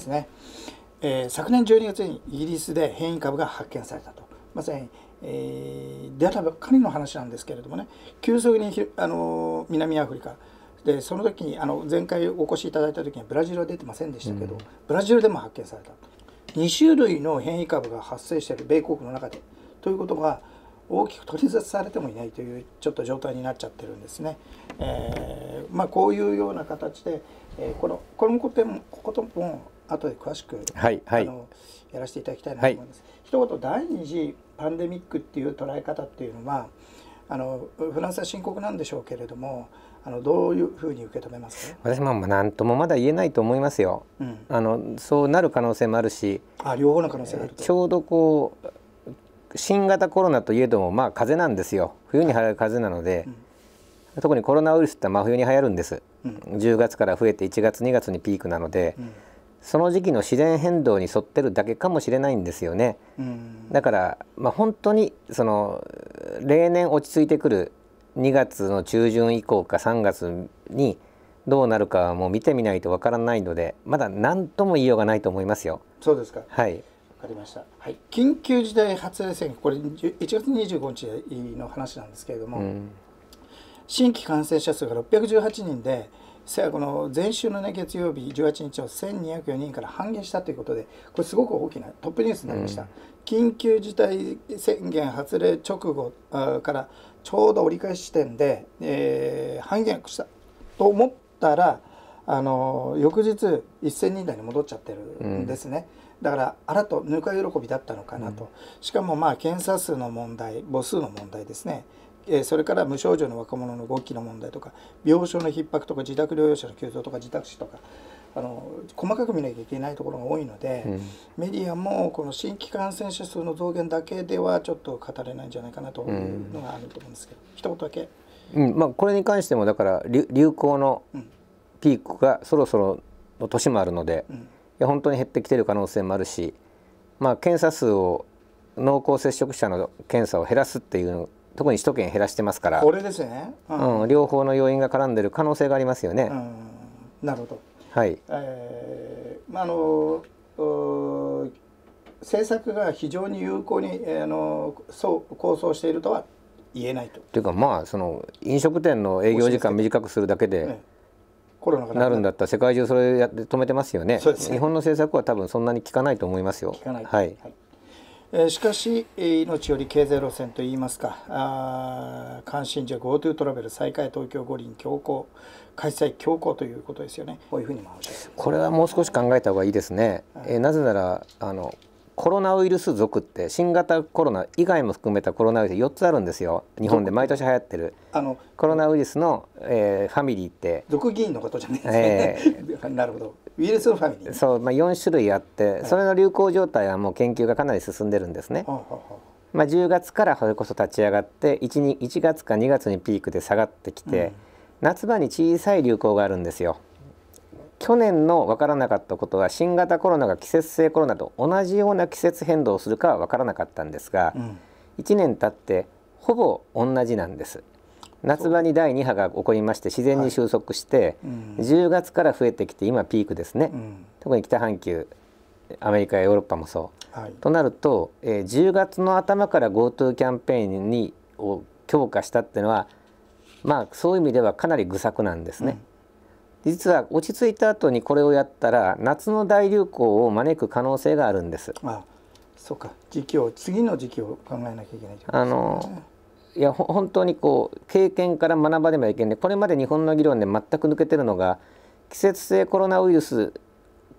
ですね、昨年12月にイギリスで変異株が発見されたと。まさに出たばっかりの話なんですけれどもね、急速に南アフリカで、その時に前回お越しいただいた時にブラジルは出てませんでしたけど、ブラジルでも発見された2種類の変異株が発生している米国の中でということが大きく取り沙汰されてもいないというちょっと状態になっちゃってるんですね。まあこういうような形で、このことも後で詳しく、やらせていただきたいなと思います。一言、第二次パンデミックっていう捉え方っていうのは、フランスは深刻なんでしょうけれども、どういうふうに受け止めますか？私も何ともまだ言えないと思いますよ。そうなる可能性もあるし、両方の可能性があると。ちょうどこう新型コロナといえども、まあ風邪なんですよ。冬に流行る風邪なので、特にコロナウイルスって真冬に流行るんです。10月から増えて1月2月にピークなので、その時期の自然変動に沿ってるだけかもしれないんですよね。だから、まあ、本当にその例年落ち着いてくる2月の中旬以降か3月にどうなるかはもう見てみないとわからないので、まだ何とも言いようがないと思いますよ。そうですか。はい。わかりました。はい、緊急事態発令宣言、これ1月25日の話なんですけれども、新規感染者数が618人で、この前週の、月曜日18日を1204人から半減したということで、これすごく大きなトップニュースになりました。緊急事態宣言発令直後からちょうど折り返し地点で、半減したと思ったら、翌日1000人台に戻っちゃってるんですね。だからあらとぬか喜びだったのかなと、しかもまあ検査数の問題、母数の問題ですね、それから無症状の若者の動きの問題とか、病床の逼迫とか、自宅療養者の急増とか、自宅死とか、細かく見なきゃいけないところが多いので、メディアもこの新規感染者数の増減だけではちょっと語れないんじゃないかなというのがあると思うんですけど、一言だけ。まあ、これに関してもだから流行のピークがそろそろの年もあるので。本当に減ってきている可能性もあるし、まあ、検査数を濃厚接触者の検査を減らすっていうの、特に首都圏減らしてますから、これですね、両方の要因が絡んでいる可能性がありますよね。なるほど。はい。政策が非常に有効に構想しているとは言えないと。というか、まあその飲食店の営業時間短くするだけで。なるんだったら世界中それやって止めてますよね。日本の政策は多分そんなに効かないと思いますよ。しかし命より経済路線といいますか、関心事は GoTo トラベル再開、東京五輪強行開催強行ということですよね。こういうふうにもこれはもう少し考えた方がいいですね。なぜならコロナウイルス属って新型コロナ以外も含めたコロナウイルス4つあるんですよ。日本で毎年流行ってるコロナウイルスの、ファミリーって属議員のことじゃないですね、なるほど、ウイルスのファミリー、そう、まあ、4種類あって、それの流行状態はもう研究がかなり進んでるんですね。まあ、10月からそれこそ立ち上がって 1月か2月にピークで下がってきて、夏場に小さい流行があるんですよ。去年の分からなかったことは、新型コロナが季節性コロナと同じような季節変動をするかは分からなかったんですが、1年経ってほぼ同じなんです。夏場に第2波が起こりまして自然に収束して、10月から増えてきて今ピークですね、特に北半球、アメリカやヨーロッパもそう、となると、10月の頭から GoTo キャンペーンを強化したっていうのは、まあ、そういう意味ではかなり愚策なんですね。実は落ち着いた後にこれをやったら夏の大流行を招く可能性があるんです。あ、そうか。時期を、次の時期を考えなきゃいけない。いや本当にこう経験から学ばねばいけない。これまで日本の議論で全く抜けてるのが、季節性コロナウイルス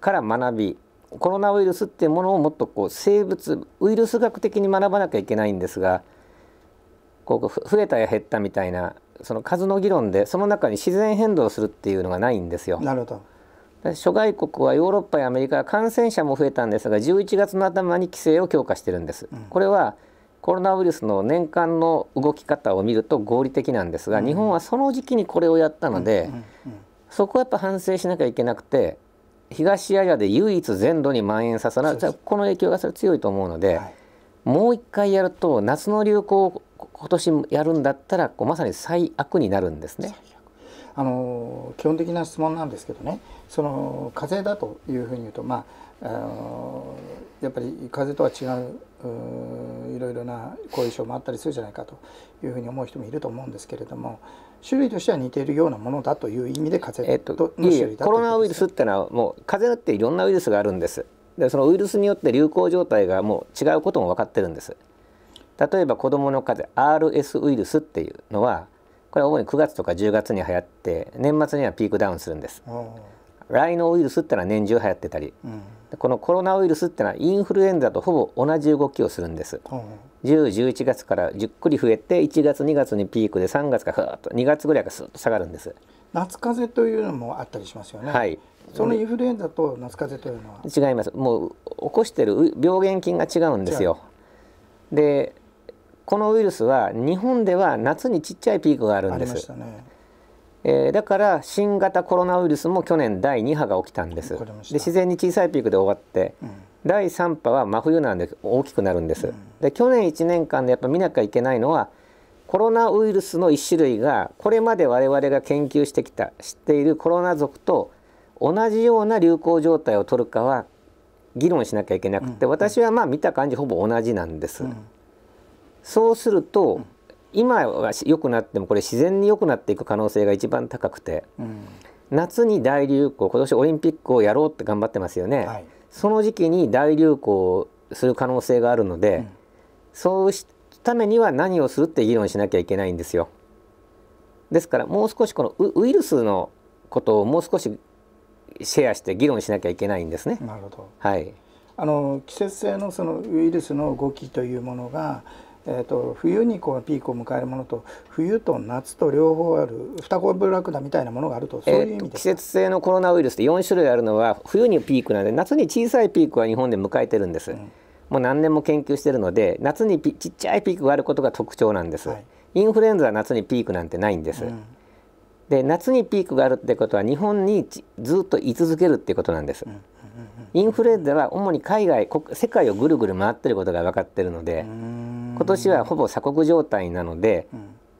から学び、コロナウイルスっていうものをもっとこう生物ウイルス学的に学ばなきゃいけないんですが、こう増えたや減ったみたいな。その数の議論でその中に自然変動するっていうのがないんですよ。なるほど。諸外国はヨーロッパやアメリカは感染者も増えたんですが、11月の頭に規制を強化してるんです。これはコロナウイルスの年間の動き方を見ると合理的なんですが、日本はその時期にこれをやったので、そこはやっぱ反省しなきゃいけなくて、東アジアで唯一全土に蔓延させない、この影響がそれ強いと思うので、もう一回やると夏の流行を今年やるんだったら、まさに最悪になるんですね。基本的な質問なんですけどね、その風邪だというふうに言うと、まあ、やっぱり風邪とは違ういろいろな後遺症もあったりするじゃないかというふうに思う人もいると思うんですけれども、種類としては似ているようなものだという意味で風邪の種類だということですね。コロナウイルスってのはもう風邪っていろんなウイルスがあるんです。でそのウイルスによって流行状態がもう違うことも分かってるんです。例えば子どもの風邪 RS ウイルスっていうのはこれは主に9月とか10月に流行って年末にはピークダウンするんです。ライノウイルスってのは年中流行ってたり、このコロナウイルスってのはインフルエンザとほぼ同じ動きをするんです。10、11月からじっくり増えて1月2月にピークで3月からふーっと2月ぐらいからすっと下がるんです。夏風邪というのもあったりしますよね。はい。そのインフルエンザと夏風邪というのは違います。もう起こしてる病原菌が違うんですよ。で、このウイルスは日本では夏にちっちゃいピークがあるんです。ありましたね。だから新型コロナウイルスも去年第2波が起きたんです。で自然に小さいピークで終わって、第3波は真冬なんで大きくなるんです。で去年1年間でやっぱ見なきゃいけないのはコロナウイルスの1種類がこれまで我々が研究してきた知っているコロナ属と同じような流行状態を取るかは議論しなきゃいけなくて、私はまあ見た感じほぼ同じなんです。そうすると、今は良くなってもこれ自然に良くなっていく可能性が一番高くて、夏に大流行、今年オリンピックをやろうって頑張ってますよね、はい、その時期に大流行する可能性があるので、そうしたためには何をするって議論しなきゃいけないんですよ。ですからもう少しこのウイルスのことをもう少しシェアして議論しなきゃいけないんですね。なるほど。はい、季節性のそのウイルスの動きというものが冬にこうピークを迎えるものと冬と夏と両方ある双子ブラクダみたいなものがあると、そういう意味で季節性のコロナウイルスって4種類あるのは冬にピークなので、夏に小さいピークは日本で迎えてるんです、もう何年も研究してるので夏にちっちゃいピークがあることが特徴なんです、はい、インフルエンザは夏にピークなんてないんです、で夏にピークがあるってことは日本にずっと居続けるってことなんです、インフルエンザは主に海外世界をぐるぐる回ってることが分かってるので、今年はほぼ鎖国状態なので、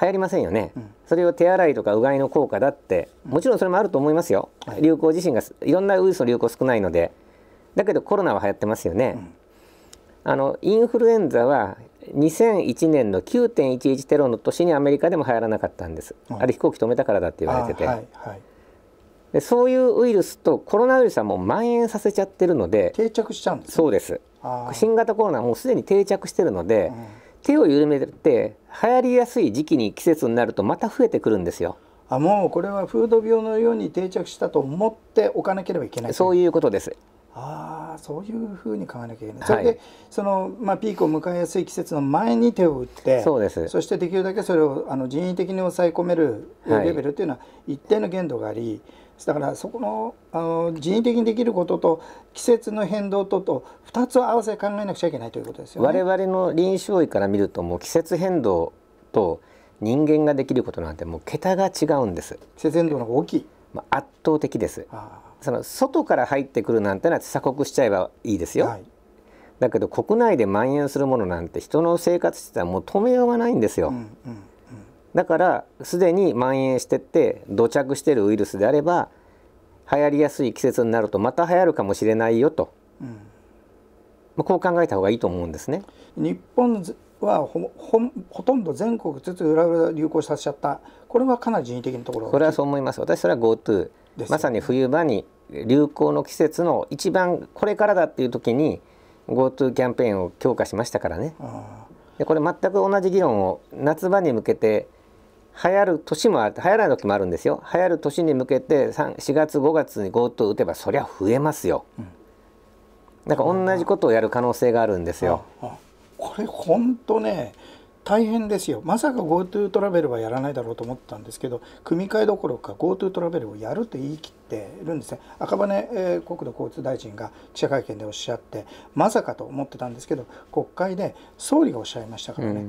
流行りませんよね、それを手洗いとかうがいの効果だってもちろんそれもあると思いますよ、流行自身がいろんなウイルスの流行少ないので。だけどコロナは流行ってますよね、インフルエンザは2001年の 9.11 テロの年にアメリカでも流行らなかったんです、あれ飛行機止めたからだって言われてて、でそういうウイルスとコロナウイルスはもう蔓延させちゃってるので定着しちゃうんです、ね、そうです。新型コロナはもうすでに定着してるので、手を緩めて流行りやすい時期に季節になるとまた増えてくるんですよ。もうこれは風土病のように定着したと思っておかなければいけない、そういうことです。そういうふうに考えなきゃいけない、はい、それでその、ピークを迎えやすい季節の前に手を打って、 そうです。そしてできるだけそれを人為的に抑え込めるレベルというのは一定の限度があり、だからそこの人為的にできることと季節の変動と2つを合わせて考えなくちゃいけないということですよね。我々の臨床医から見るともう季節変動と人間ができることなんてもう桁が違うんです。季節変動の方が大きい、圧倒的です。その外から入ってくるなんてのは鎖国しちゃえばいいですよ、だけど国内で蔓延するものなんて人の生活してたらもう止めようがないんですよ、だからすでに蔓延してって土着してるウイルスであれば流行りやすい季節になるとまた流行るかもしれないよと、こう考えた方がいいと思うんですね。日本は ほとんど全国ずつ裏々流行させちゃった、これはかなり人為的なところ。これはそう思います。私それは GoTo、ね、まさに冬場に流行の季節の一番これからだっていう時に GoTo キャンペーンを強化しましたからね。でこれ全く同じ議論を夏場に向けて流行る年も流行らない時もあるんですよ。流行る年に向けて4月5月に GoTo 打てばそりゃ増えますよ、なんか同じことをやる可能性があるんですよ。これ本当ね大変ですよ。まさか GoTo トラベルはやらないだろうと思ったんですけど、組み替えどころか GoTo トラベルをやると言い切ってるんですね。赤羽、国土交通大臣が記者会見でおっしゃって、まさかと思ってたんですけど国会で総理がおっしゃいましたからね。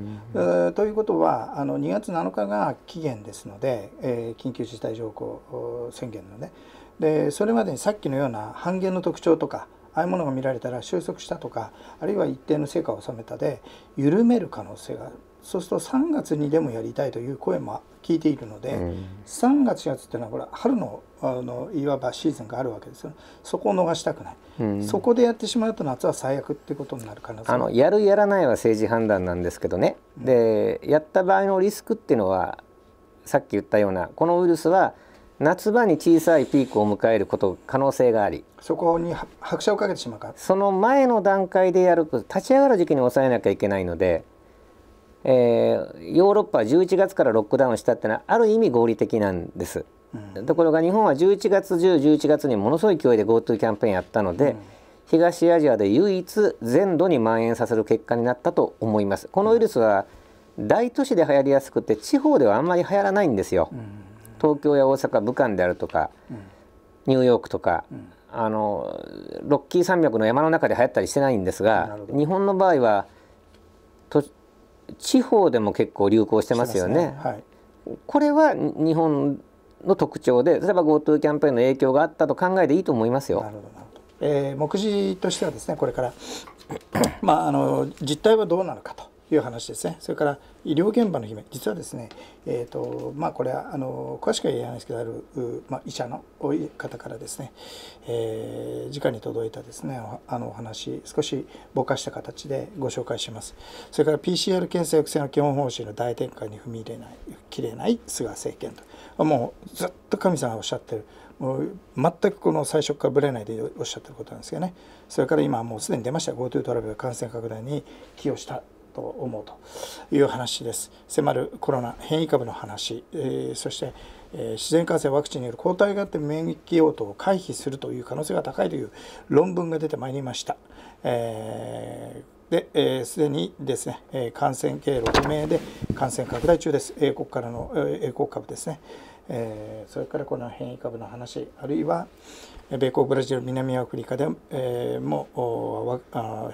ということは2月7日が期限ですので、緊急事態条項宣言のね、でそれまでにさっきのような半減の特徴とかああいうものが見られたら収束したとか、あるいは一定の成果を収めたで緩める可能性がそうすると3月にでもやりたいという声も聞いているので、3月4月っていうのはほら春のいわばシーズンがあるわけですよ。そこを逃したくない、そこでやってしまうと夏は最悪っていうことになるかな。やるやらないは政治判断なんですけどね、でやった場合のリスクっていうのはさっき言ったようなこのウイルスは夏場に小さいピークを迎えること可能性があり、そこに拍車をかけてしまうか、その前の段階でやると立ち上がる時期に抑えなきゃいけないので、ヨーロッパは11月からロックダウンしたってのはある意味合理的なんです、ところが日本は11月10、11月にものすごい勢いで GoTo キャンペーンやったので、東アジアで唯一全土に蔓延させる結果になったと思います。このウイルスは大都市で流行りやすくて地方ではあんまり流行らないんですよ、東京や大阪、武漢であるとか、ニューヨークとか、ロッキー山脈の山の中で流行ったりしてないんですが、日本の場合は地方でも結構流行してますよね。これは日本の特徴で、例えば GoTo キャンペーンの影響があったと考えていいと思いますよ。なるほど、なるほど。目次としてはですね、これから実態はどうなのかという話ですね。それから医療現場の悲鳴、実はですね、これは詳しくは言えないですけど、ある、医者の方からですね、直に届いたですねお話、少しぼかした形でご紹介します。それから PCR 検査抑制の基本方針の大転換に踏み入れないきれない菅政権と、もうずっと神さんがおっしゃってる、もう全くこの最初からぶれないでおっしゃってることなんですよね。それから今もうすでに出ました GoTo トラベルが感染拡大に寄与したと思うという話です。迫るコロナ変異株の話、そして、自然感染ワクチンによる抗体があって免疫応答を回避するという可能性が高いという論文が出てまいりました。すでにですね、感染経路不明で感染拡大中です。英国からの、英国株ですね、それからこの変異株の話、あるいは米国、ブラジル、南アフリカでも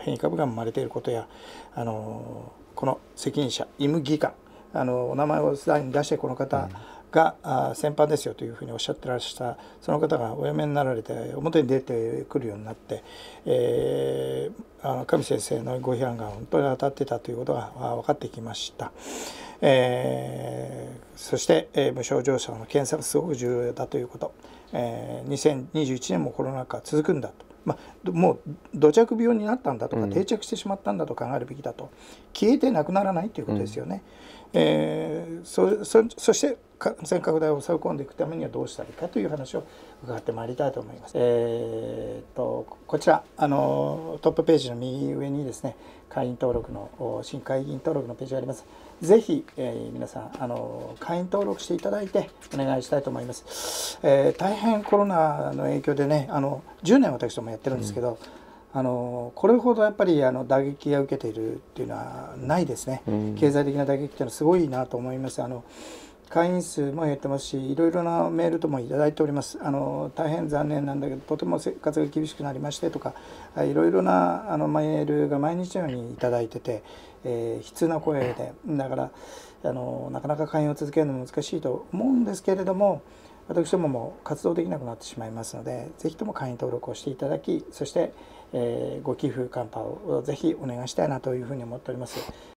変異株が生まれていることや、この責任者イム・ギカン、お名前をすでに出して、この方が先般ですよというふうにおっしゃってらっしゃった、その方がお辞めになられて表に出てくるようになって、上先生のご批判が本当に当たってたということが分かってきました。そして、無症状者の検査がすごく重要だということ、2021年もコロナ禍は続くんだと、もう土着病になったんだとか定着してしまったんだと考えるべきだと、消えてなくならないということですよね。そして感染拡大を抑え込んでいくためにはどうしたらいいかという話を伺ってまいりたいと思います。こちらトップページの右上にですね、会員登録の新会員登録のページがあります。ぜひ、皆さん会員登録していただいてお願いしたいと思います。大変コロナの影響でね、10年私どもやってるんですけど、これほどやっぱり打撃が受けているっていうのはないですね。経済的な打撃っていうのはすごいなと思います。会員数も減ってますし、いろいろなメールともいただいております。大変残念なんだけど、とても生活が厳しくなりましてとか、いろいろなメールが毎日のようにいただいてて、悲痛な声で、だからなかなか会員を続けるのも難しいと思うんですけれども、私どもも活動できなくなってしまいますので、ぜひとも会員登録をしていただき、そしてご寄付カンパをぜひお願いしたいなというふうに思っております。